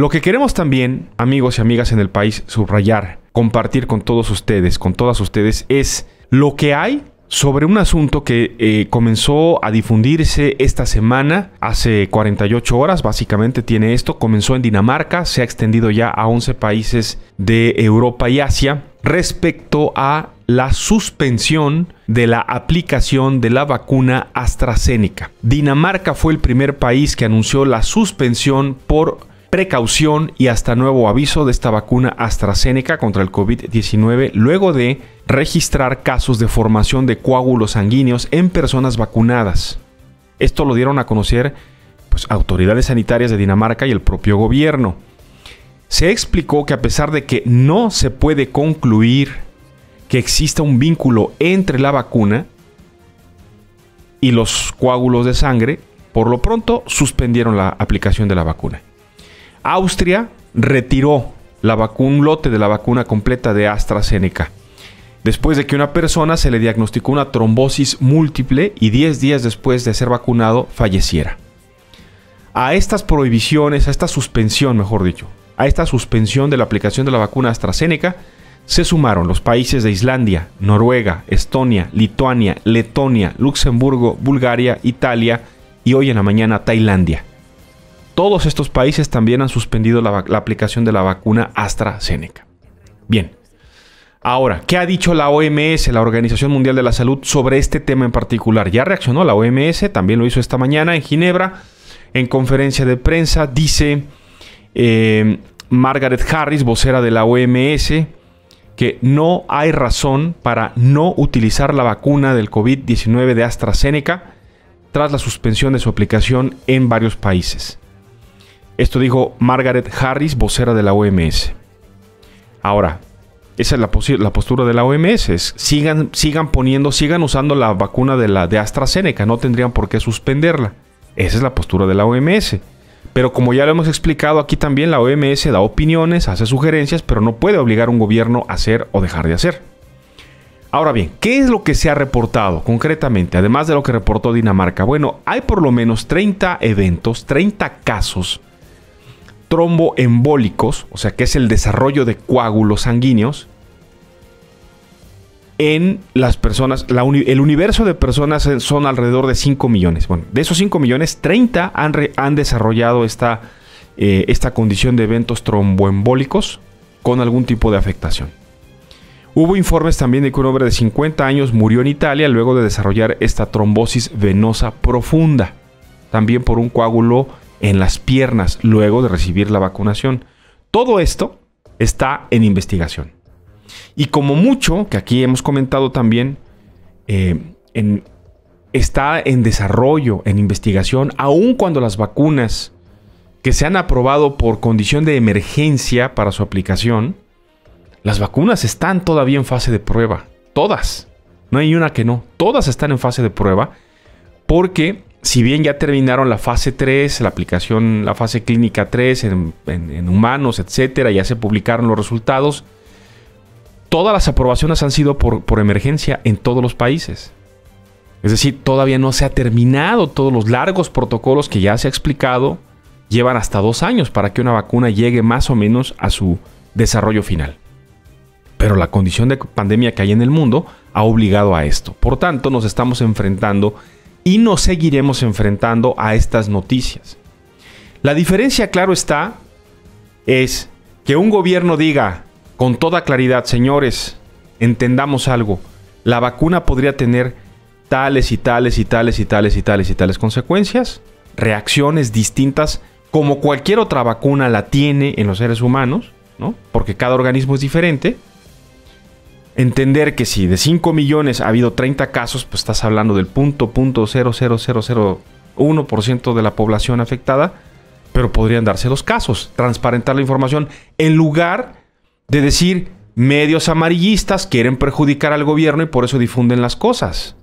Lo que queremos también, amigos y amigas en el país, subrayar, compartir con todos ustedes, con todas ustedes, es lo que hay sobre un asunto que comenzó a difundirse esta semana, hace 48 horas, básicamente tiene esto, comenzó en Dinamarca, se ha extendido ya a 11 países de Europa y Asia, respecto a la suspensión de la aplicación de la vacuna AstraZeneca. Dinamarca fue el primer país que anunció la suspensión por precaución y hasta nuevo aviso de esta vacuna AstraZeneca contra el COVID-19 luego de registrar casos de formación de coágulos sanguíneos en personas vacunadas. Esto lo dieron a conocer, pues, autoridades sanitarias de Dinamarca y el propio gobierno. Se explicó que a pesar de que no se puede concluir que exista un vínculo entre la vacuna y los coágulos de sangre, por lo pronto suspendieron la aplicación de la vacuna. Austria retiró un lote de la vacuna completa de AstraZeneca, después de que una persona se le diagnosticó una trombosis múltiple y 10 días después de ser vacunado falleciera. A estas prohibiciones, a esta suspensión, mejor dicho, a esta suspensión de la aplicación de la vacuna AstraZeneca, se sumaron los países de Islandia, Noruega, Estonia, Lituania, Letonia, Luxemburgo, Bulgaria, Italia y hoy en la mañana Tailandia. Todos estos países también han suspendido la aplicación de la vacuna AstraZeneca. Bien. Ahora, ¿qué ha dicho la OMS, la Organización Mundial de la Salud, sobre este tema en particular? Ya reaccionó la OMS, también lo hizo esta mañana en Ginebra, en conferencia de prensa. Dice Margaret Harris, vocera de la OMS, que no hay razón para no utilizar la vacuna del COVID-19 de AstraZeneca tras la suspensión de su aplicación en varios países. Esto dijo Margaret Harris, vocera de la OMS. Ahora, esa es la postura de la OMS. Es, sigan usando la vacuna de AstraZeneca. No tendrían por qué suspenderla. Esa es la postura de la OMS. Pero como ya lo hemos explicado aquí también, la OMS da opiniones, hace sugerencias, pero no puede obligar a un gobierno a hacer o dejar de hacer. Ahora bien, ¿qué es lo que se ha reportado concretamente? Además de lo que reportó Dinamarca. Bueno, hay por lo menos 30 eventos, 30 casos tromboembólicos, o sea que es el desarrollo de coágulos sanguíneos en las personas. El universo de personas son alrededor de 5 millones. Bueno, de esos 5 millones, 30 han desarrollado esta condición de eventos tromboembólicos con algún tipo de afectación. Hubo informes también de que un hombre de 50 años murió en Italia luego de desarrollar esta trombosis venosa profunda, también por un coágulo en las piernas luego de recibir la vacunación. Todo esto está en investigación. Y como mucho, que aquí hemos comentado también, está en desarrollo, en investigación, aun cuando las vacunas que se han aprobado por condición de emergencia para su aplicación, las vacunas están todavía en fase de prueba. Todas. No hay una que no. Todas están en fase de prueba porque, si bien ya terminaron la fase 3, la aplicación, la fase clínica 3 en humanos, etcétera, ya se publicaron los resultados, todas las aprobaciones han sido por emergencia en todos los países. Es decir, todavía no se ha terminado todos los largos protocolos que ya se ha explicado, llevan hasta 2 años para que una vacuna llegue más o menos a su desarrollo final. Pero la condición de pandemia que hay en el mundo ha obligado a esto. Por tanto, nos estamos enfrentando y nos seguiremos enfrentando a estas noticias. La diferencia, claro está, es que un gobierno diga con toda claridad, señores, entendamos algo, la vacuna podría tener tales y tales y tales y tales y tales y tales consecuencias, reacciones distintas, como cualquier otra vacuna la tiene en los seres humanos, ¿no? Porque cada organismo es diferente. Entender que si de 5 millones ha habido 30 casos, pues estás hablando del 0.0001% de la población afectada, pero podrían darse los casos, transparentar la información, en lugar de decir medios amarillistas quieren perjudicar al gobierno y por eso difunden las cosas.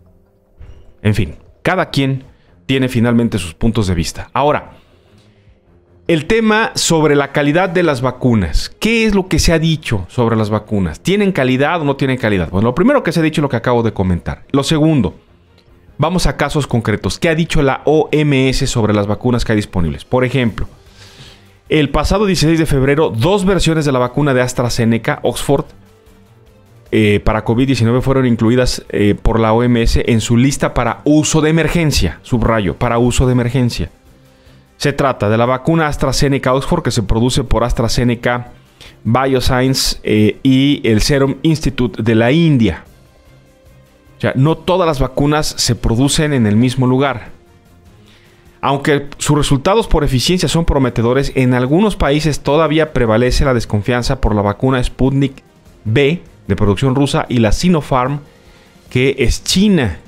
En fin, cada quien tiene finalmente sus puntos de vista. Ahora, el tema sobre la calidad de las vacunas. ¿Qué es lo que se ha dicho sobre las vacunas? ¿Tienen calidad o no tienen calidad? Bueno, lo primero que se ha dicho es lo que acabo de comentar. Lo segundo, vamos a casos concretos. ¿Qué ha dicho la OMS sobre las vacunas que hay disponibles? Por ejemplo, El pasado 16 de febrero, dos versiones de la vacuna de AstraZeneca, Oxford, para COVID-19 fueron incluidas por la OMS en su lista para uso de emergencia, subrayo, para uso de emergencia. Se trata de la vacuna AstraZeneca Oxford, que se produce por AstraZeneca, Bioscience y el Serum Institute de la India. O sea, no todas las vacunas se producen en el mismo lugar. Aunque sus resultados por eficiencia son prometedores, en algunos países todavía prevalece la desconfianza por la vacuna Sputnik V, de producción rusa, y la Sinopharm, que es china.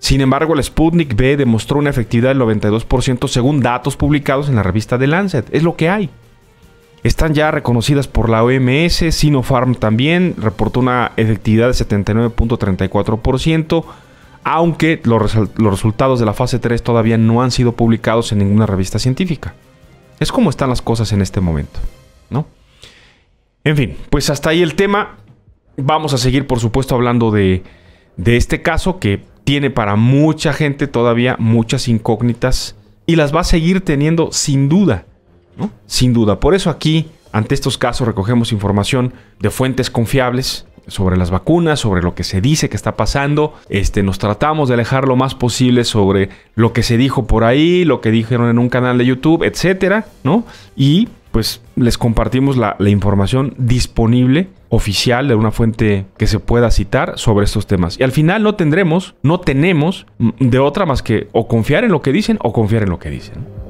Sin embargo, el Sputnik V demostró una efectividad del 92% según datos publicados en la revista de Lancet. Es lo que hay. Están ya reconocidas por la OMS. Sinopharm también reportó una efectividad de 79.34%, aunque los resultados de la fase 3 todavía no han sido publicados en ninguna revista científica. Es como están las cosas en este momento, ¿no? En fin, pues hasta ahí el tema. Vamos a seguir, por supuesto, hablando de este caso que tiene para mucha gente todavía muchas incógnitas y las va a seguir teniendo sin duda, ¿no? Sin duda. Por eso aquí, ante estos casos, recogemos información de fuentes confiables sobre las vacunas, sobre lo que se dice que está pasando. Nos tratamos de alejar lo más posible sobre lo que se dijo por ahí, lo que dijeron en un canal de YouTube, etcétera, ¿no? Y pues les compartimos la información disponible, oficial, de una fuente que se pueda citar sobre estos temas. Y al final no tenemos de otra más que o confiar en lo que dicen o confiar en lo que dicen.